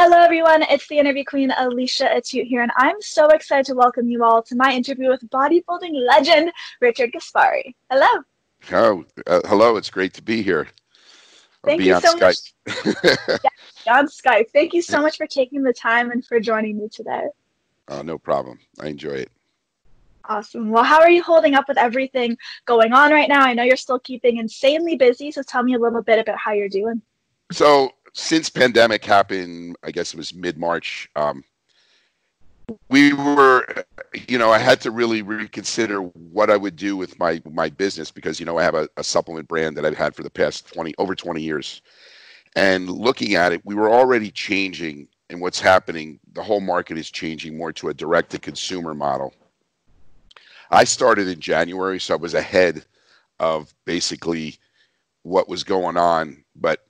Hello everyone, it's the interview queen Alicia Atout here, and I'm so excited to welcome you all to my interview with bodybuilding legend Richard Gaspari. Hello. Hello, it's great to be here. Thank you so much. Yeah, on Skype. Thank you so much for taking the time and for joining me today. No problem. I enjoy it. Awesome. Well, how are you holding up with everything going on right now? I know you're still keeping insanely busy, so tell me a little bit about how you're doing. So since pandemic happened, I guess it was mid-March, we were, I had to really reconsider what I would do with my business because, I have a supplement brand that I've had for the past over 20 years. And looking at it, we were already changing, and what's happening, the whole market is changing more to a direct-to-consumer model. I started in January, so I was ahead of basically what was going on, but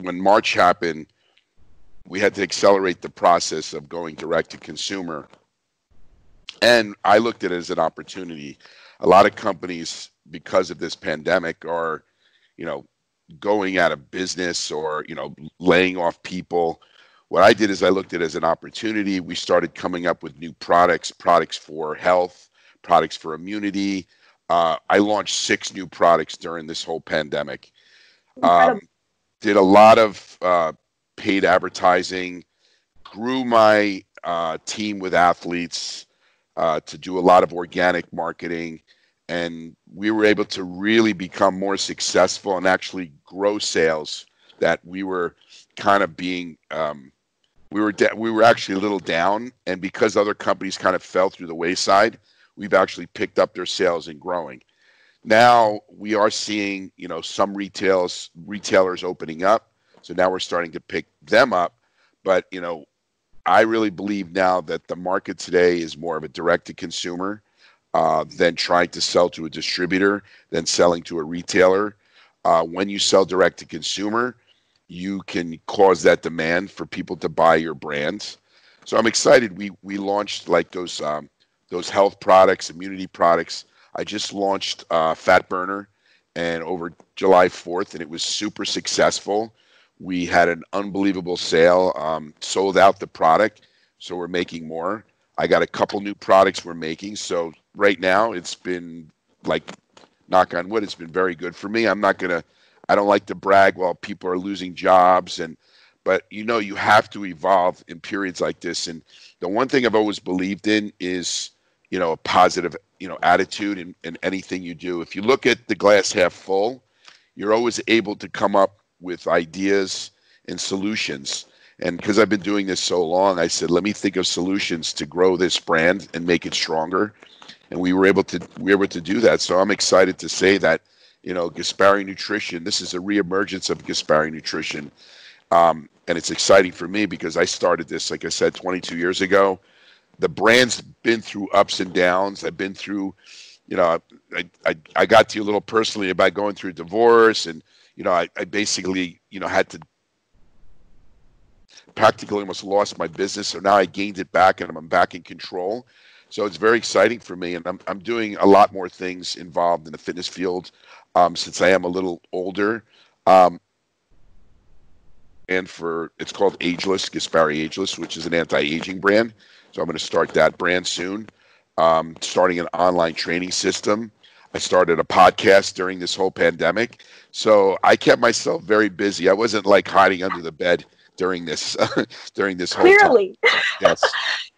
when March happened, we had to accelerate the process of going direct to consumer. And I looked at it as an opportunity. A lot of companies, because of this pandemic, are, going out of business or, laying off people. What I did is I looked at it as an opportunity. We started coming up with new products for health, products for immunity. I launched 6 new products during this whole pandemic. Did a lot of paid advertising, grew my team with athletes to do a lot of organic marketing. And we were able to really become more successful and actually grow sales that we were kind of being, we were actually a little down. And because other companies kind of fell through the wayside, we've actually picked up their sales and growing. Now we are seeing, some retailers opening up. So now we're starting to pick them up. But, I really believe now that the market today is more of a direct-to-consumer than trying to sell to a distributor, than selling to a retailer. When you sell direct-to-consumer, you can cause that demand for people to buy your brands. So I'm excited. We launched like those health products, immunity products. I just launched Fat Burner and over July 4th, and it was super successful. We had an unbelievable sale, sold out the product, so we're making more. I got a couple new products we're making, so right now it's been, like, knock on wood, it's been very good for me. I don't like to brag while people are losing jobs, but you have to evolve in periods like this. And the one thing I've always believed in is, a positive attitude in anything you do. If you look at the glass half full, you're always able to come up with ideas and solutions. And because I've been doing this so long, I said, let me think of solutions to grow this brand and make it stronger. And we were able to do that. So I'm excited to say that, Gaspari Nutrition, this is a reemergence of Gaspari Nutrition. And it's exciting for me because I started this, like I said, 22 years ago. The brand's been through ups and downs. I've been through, I got to you a little personally about going through divorce, and, I basically, had to practically almost lost my business. So now I gained it back, and I'm back in control. So it's very exciting for me, and I'm doing a lot more things involved in the fitness field since I am a little older. And it's called Ageless, Gaspari Ageless, which is an anti-aging brand. So I'm going to start that brand soon, starting an online training system. I started a podcast during this whole pandemic. So I kept myself very busy. I wasn't like hiding under the bed during this whole time. Clearly. Yes.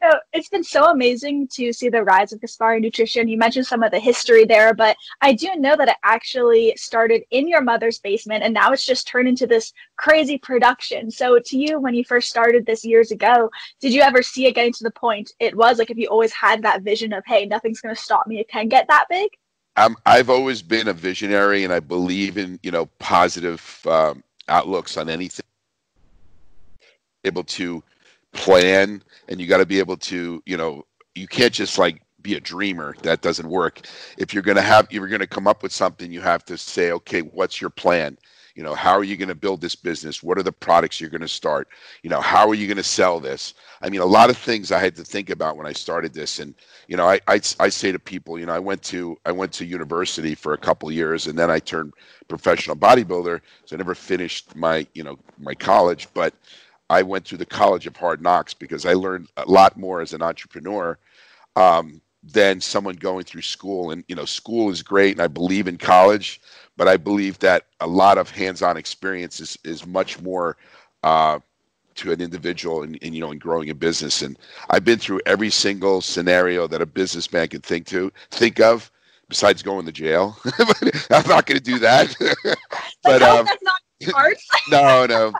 So it's been so amazing to see the rise of Gaspari Nutrition. You mentioned some of the history there, but I do know that it actually started in your mother's basement, and now it's just turned into this crazy production. So to you, when you first started this years ago, did you ever see it getting to the point it was, like, if you always had that vision of, hey, nothing's going to stop me, it can get that big? I've always been a visionary, and I believe in, positive outlooks on anything. Able to plan, and you got to be able to, you can't just like be a dreamer. That doesn't work. If you're going to come up with something, you have to say, okay, what's your plan? How are you going to build this business? What are the products you're going to start? How are you going to sell this? I mean, a lot of things I had to think about when I started this. And, I say to people, I went to university for a couple of years, and then I turned professional bodybuilder. So I never finished my college, but I went through the college of hard knocks because I learned a lot more as an entrepreneur than someone going through school. And, you know, school is great, and I believe in college, but I believe that a lot of hands-on experience is much more to an individual and, you know, in growing a business. And I've been through every single scenario that a businessman could think of, besides going to jail. I'm not going to do that. But that's not hard. No.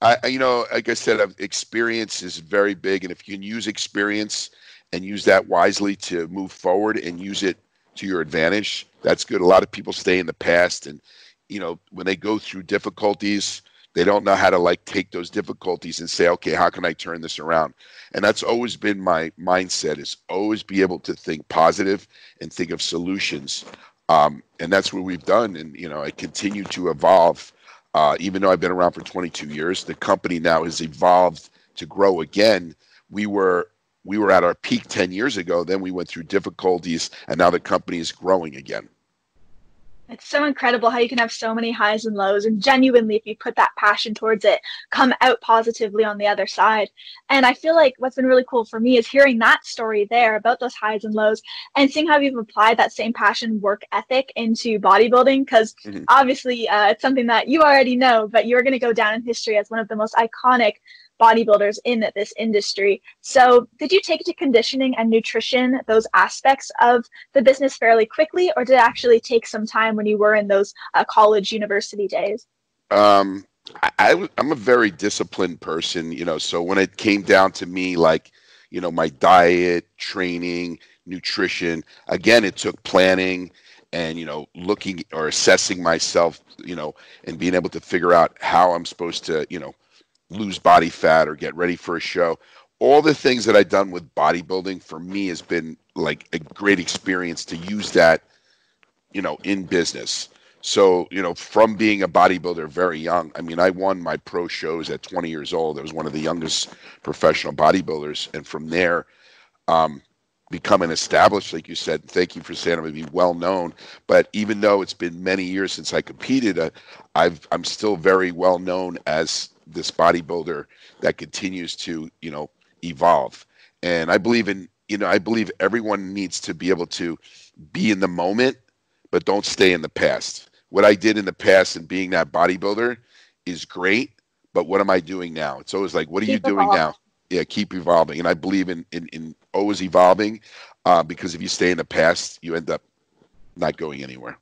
Like I said, experience is very big. And if you can use experience and use that wisely to move forward and use it to your advantage, that's good. A lot of people stay in the past. And, you know, when they go through difficulties, they don't know how to take those difficulties and say, okay, how can I turn this around? And that's always been my mindset, is always be able to think positive and think of solutions. And that's what we've done. And, you know, I continue to evolve. Even though I've been around for 22 years, the company now has evolved to grow again. We were at our peak 10 years ago. Then we went through difficulties, and now the company is growing again. It's so incredible how you can have so many highs and lows, and genuinely, if you put that passion towards it, come out positively on the other side. And I feel like what's been really cool for me is hearing that story there about those highs and lows and seeing how you've applied that same passion, work ethic into bodybuilding, because obviously it's something that you already know, but you're going to go down in history as one of the most iconic bodybuilders in this industry. So did you take to conditioning and nutrition, those aspects of the business, fairly quickly, or did it actually take some time when you were in those college university days? I'm a very disciplined person, you know, so when it came down to me, like, you know, my diet, training, nutrition, again, it took planning and, you know, looking or assessing myself, you know, and being able to figure out how I'm supposed to, you know, lose body fat or get ready for a show. All the things that I've done with bodybuilding for me has been like a great experience to use that, you know, in business. So, you know, from being a bodybuilder very young, I mean, I won my pro shows at 20 years old. I was one of the youngest professional bodybuilders. And from there, becoming established, like you said, thank you for saying I'm going to be well known. But even though it's been many years since I competed, I'm still very well known as this bodybuilder that continues to, you know, evolve. And I believe in, you know, I believe everyone needs to be able to be in the moment, but don't stay in the past. What I did in the past and being that bodybuilder is great, but what am I doing now? It's always like, what are you doing now? Yeah, keep evolving. And I believe in always evolving, because if you stay in the past, you end up not going anywhere.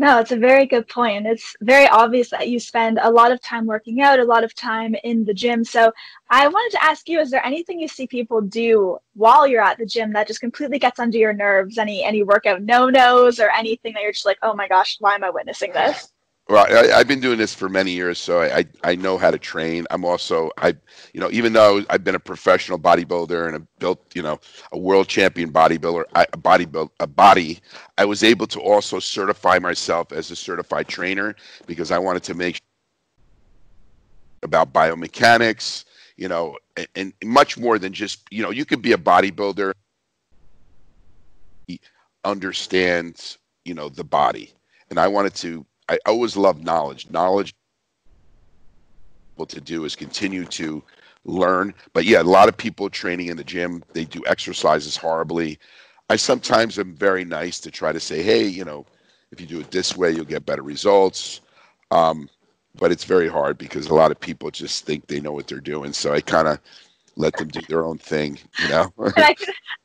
No, it's a very good point. It's very obvious that you spend a lot of time working out, a lot of time in the gym. So I wanted to ask you, is there anything you see people do while you're at the gym that just completely gets under your nerves? Any workout no-nos or anything that you're just like, oh my gosh, why am I witnessing this? Well, I've been doing this for many years, so I know how to train. I'm also, you know, even though I've been a professional bodybuilder and I've built, you know, a world champion bodybuilder, I was able to also certify myself as a certified trainer because I wanted to make sure about biomechanics, you know, and much more than just, you know, you could be a bodybuilder, understand, you know, the body. And I wanted to, I always love knowledge. Knowledge, what to do is continue to learn. But yeah, a lot of people training in the gym, they do exercises horribly. I sometimes am very nice to try to say, hey, you know, if you do it this way, you'll get better results. But it's very hard because a lot of people just think they know what they're doing. So I kind of let them do their own thing, you know? And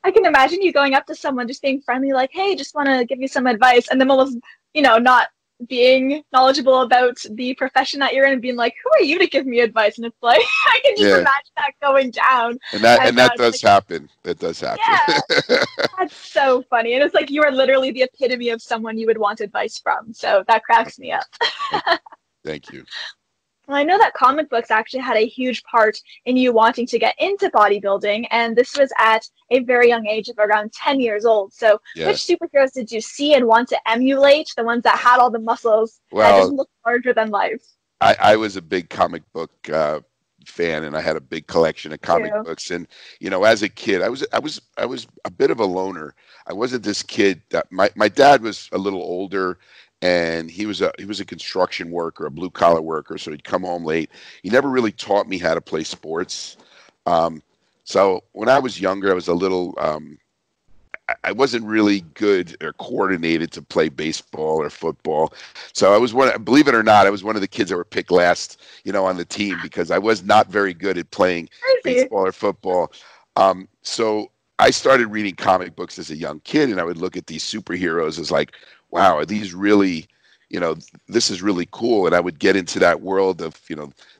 I can imagine you going up to someone, just being friendly, like, hey, just want to give you some advice. And then almost, you know, not being knowledgeable about the profession that you're in and being like, who are you to give me advice? And it's like, I can just imagine that going down. And that does happen. That does happen. Yeah. That's so funny. And it's like, you are literally the epitome of someone you would want advice from. So that cracks me up. Thank you. Well, I know that comic books actually had a huge part in you wanting to get into bodybuilding, and this was at a very young age of around 10 years old. So which superheroes did you see and want to emulate, the ones that had all the muscles that just looked larger than life? I was a big comic book fan, and I had a big collection of comic books. And, you know, as a kid, I was a bit of a loner. I wasn't this kid that my dad was a little older. And he was a construction worker, a blue collar worker. So he'd come home late. He never really taught me how to play sports. So when I was younger, I was a little, I wasn't really good or coordinated to play baseball or football. So I was one, believe it or not, I was one of the kids that were picked last, on the team because I was not very good at playing baseball or football. So I started reading comic books as a young kid, and I would look at these superheroes as like, wow, are these really, this is really cool. And I would get into that world of,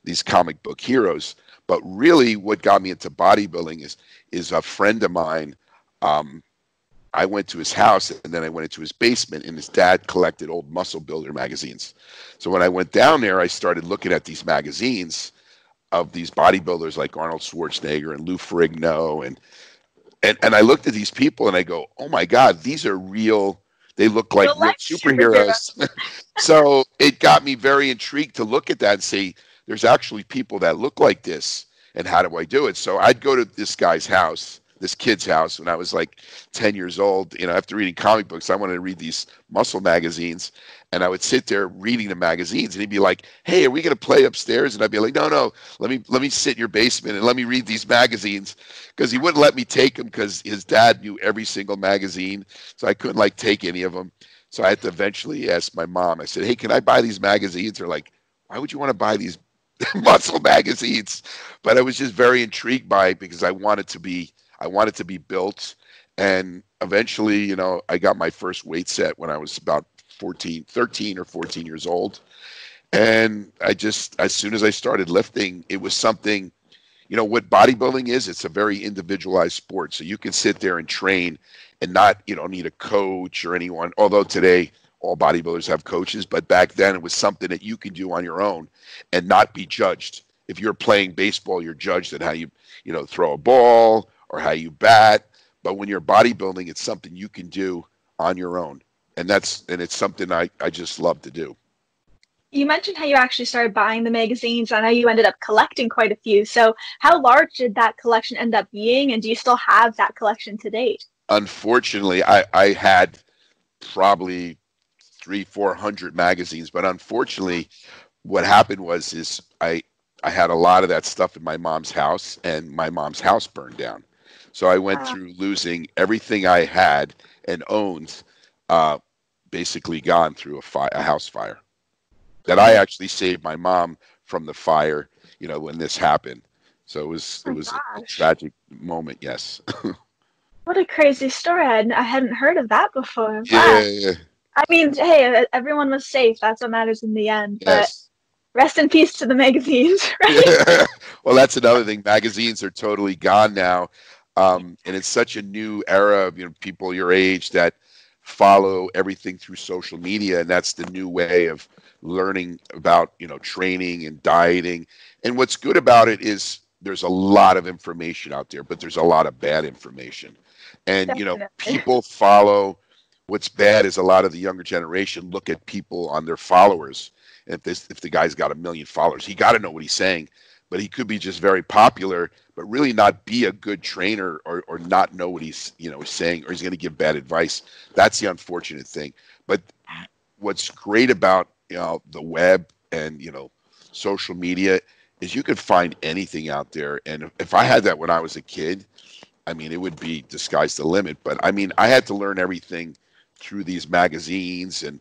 these comic book heroes. But really what got me into bodybuilding is a friend of mine. I went to his house, and then I went into his basement, and his dad collected old Muscle Builder magazines. So when I went down there, I started looking at these magazines of these bodybuilders like Arnold Schwarzenegger and Lou Frigno. And I looked at these people and I go, oh my God, these are real. They look like real superheroes. So it got me very intrigued to look at that and say, there's actually people that look like this, and how do I do it? So I'd go to this guy's house, this kid's house, when I was like 10 years old, after reading comic books, I wanted to read these muscle magazines, and I would sit there reading the magazines, and he'd be like, hey, are we going to play upstairs? And I'd be like, no, let me sit in your basement and let me read these magazines, because he wouldn't let me take them because his dad knew every single magazine, so I couldn't like take any of them. So I had to eventually ask my mom. I said, hey, can I buy these magazines? They're like, why would you want to buy these muscle magazines? But I was just very intrigued by it because I wanted to be built. And eventually, I got my first weight set when I was about 13 or 14 years old. And I just, as soon as I started lifting, it was something, what bodybuilding is, it's a very individualized sport. So you can sit there and train and not, need a coach or anyone. Although today all bodybuilders have coaches, but back then it was something that you could do on your own and not be judged. If you're playing baseball, you're judged at how you, throw a ball or how you bat. But when you're bodybuilding, it's something you can do on your own. And it's something I just love to do. You mentioned how you actually started buying the magazines and how you ended up collecting quite a few. So how large did that collection end up being? And do you still have that collection to date? Unfortunately, I had probably 300-400 magazines. But unfortunately, what happened was I had a lot of that stuff in my mom's house, and my mom's house burned down. So I went through losing everything I had and owned, basically gone through a house fire. That I actually saved my mom from the fire, when this happened. So it was a tragic moment. Yes. What a crazy story! I hadn't heard of that before. Yeah. I mean, hey, everyone was safe. That's what matters in the end. Yes. But rest in peace to the magazines, right? Well, that's another thing. Magazines are totally gone now. And it's such a new era of, people your age that follow everything through social media. And that's the new way of learning about, training and dieting. And what's good about it is there's a lot of information out there, but there's a lot of bad information. And, people follow. What's bad is a lot of the younger generation look at people on their followers. And if the guy's got 1 million followers, he got to know what he's saying. But he could be just very popular, but really not be a good trainer or not know what he's saying, or he's going to give bad advice. That's the unfortunate thing. But what's great about the web and social media is you can find anything out there. And if I had that when I was a kid, I mean, it would be disguised the limit. But I mean, I had to learn everything through these magazines and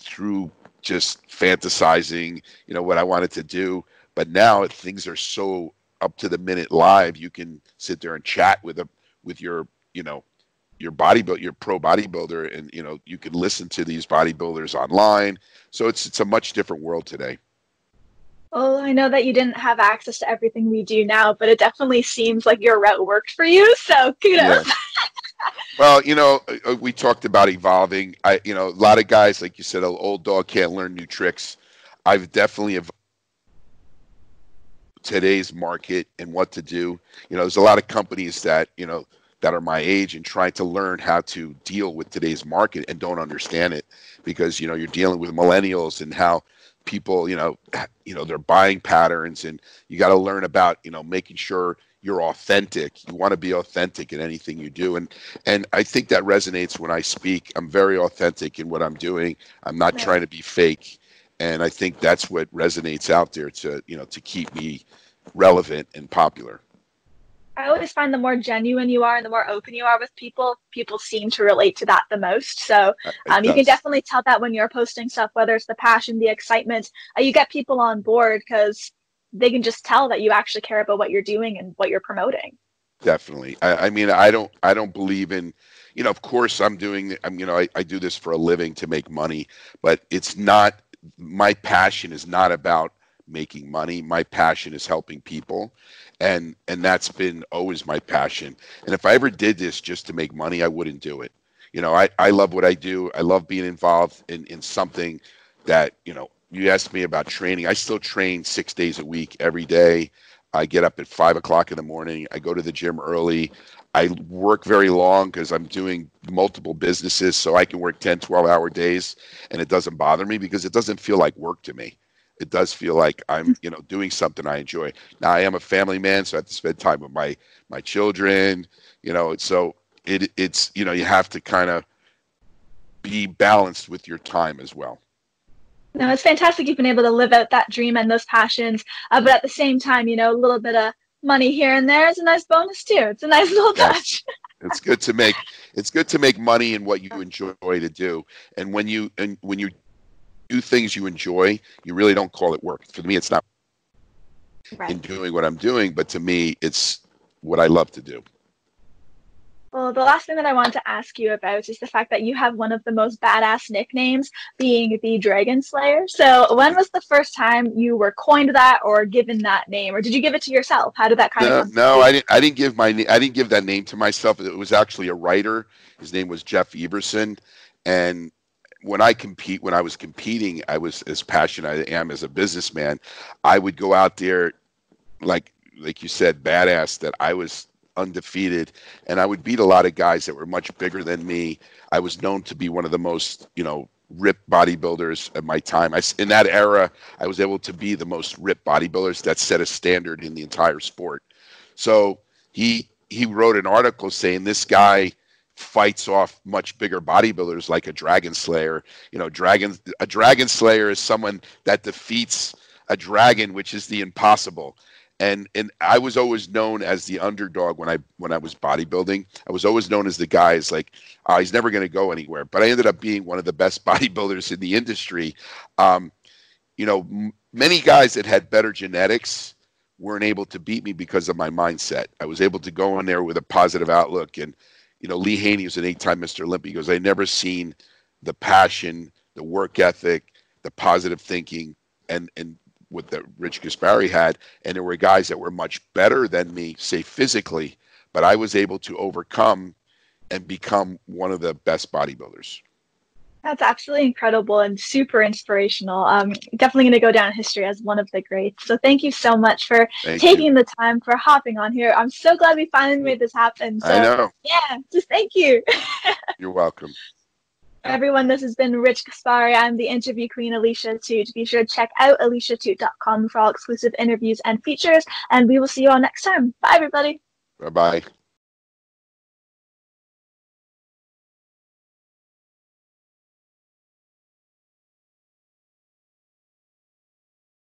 through just fantasizing what I wanted to do. But now things are so up to the minute live. You can sit there and chat with your your pro bodybuilder, and you can listen to these bodybuilders online. So it's a much different world today. Well, I know that you didn't have access to everything we do now, but it definitely seems like your route worked for you. So kudos. Yeah. Well, we talked about evolving. A lot of guys, like you said, an old dog can't learn new tricks. I've definitely evolved today's market and what to do. There's a lot of companies that, that are my age and trying to learn how to deal with today's market and don't understand it because, you're dealing with millennials and how people, their buying patterns, and you got to learn about, making sure you're authentic. You want to be authentic in anything you do. And I think that resonates when I speak. I'm very authentic in what I'm doing. I'm not trying to be fake. And I think that's what resonates out there to, you know, to keep me relevant and popular. I always find the more genuine you are and the more open you are with people, people seem to relate to that the most. So you can definitely tell that when you're posting stuff, whether it's the passion, the excitement, you get people on board because they can just tell that you actually care about what you're doing and what you're promoting. Definitely. I mean, I don't believe in, you know, of course I do this for a living to make money, but it's not, my passion is not about making money. My passion is helping people. And that's been always my passion. And if I ever did this just to make money, I wouldn't do it. You know, I love what I do. I love being involved in something that, you know, you asked me about training. I still train 6 days a week, every day. I get up at 5 o'clock in the morning. I go to the gym early. I work very long because I'm doing multiple businesses, so I can work 10, 12-hour days, and it doesn't bother me because it doesn't feel like work to me. It does feel like I'm, you know, doing something I enjoy. Now, I am a family man, so I have to spend time with my children, you know, so it's, you know, you have to kind of be balanced with your time as well. No, it's fantastic you've been able to live out that dream and those passions, but at the same time, you know, a little bit of money here and there is a nice bonus too. It's a nice little touch. It's good to make. It's good to make money in what you enjoy to do, and when you do things you enjoy, you really don't call it work. For me, it's not in doing what I'm doing, but to me, it's what I love to do. Well, the last thing that I want to ask you about is the fact that you have one of the most badass nicknames, being the Dragon Slayer. So when was the first time you were coined that or given that name, or did you give it to yourself? How did that kind of? No, I didn't give that name to myself. It was actually a writer. His name was Jeff Everson. And when I was competing, I was as passionate as I am as a businessman. I would go out there, like you said, badass, that I was undefeated, and I would beat a lot of guys that were much bigger than me. I was known to be one of the most, you know, ripped bodybuilders at my time. In that era, I was able to be the most ripped bodybuilders. That set a standard in the entire sport. So he wrote an article saying this guy fights off much bigger bodybuilders like a dragon slayer. You know, a dragon slayer is someone that defeats a dragon, which is the impossible. And I was always known as the underdog when I was bodybuilding. I was always known as the guy is like, he's never going to go anywhere. But I ended up being one of the best bodybuilders in the industry. You know, many guys that had better genetics weren't able to beat me because of my mindset. I was able to go in there with a positive outlook. And, you know, Lee Haney was an 8-time Mr. Olympia. He goes, I never seen the passion, the work ethic, the positive thinking, and what the Rich Gaspari had, and there were guys that were much better than me, say physically, but I was able to overcome and become one of the best bodybuilders. That's absolutely incredible and super inspirational. Definitely going to go down in history as one of the greats. So thank you so much for taking the time, for hopping on here. I'm so glad we finally made this happen. So, I know. Yeah, just thank you. You're welcome. Everyone, this has been Rich Gaspari. I'm the interview queen, Alicia Atout. Be sure to check out aliciaatout.com for all exclusive interviews and features, and we will see you all next time. Bye, everybody. Bye-bye.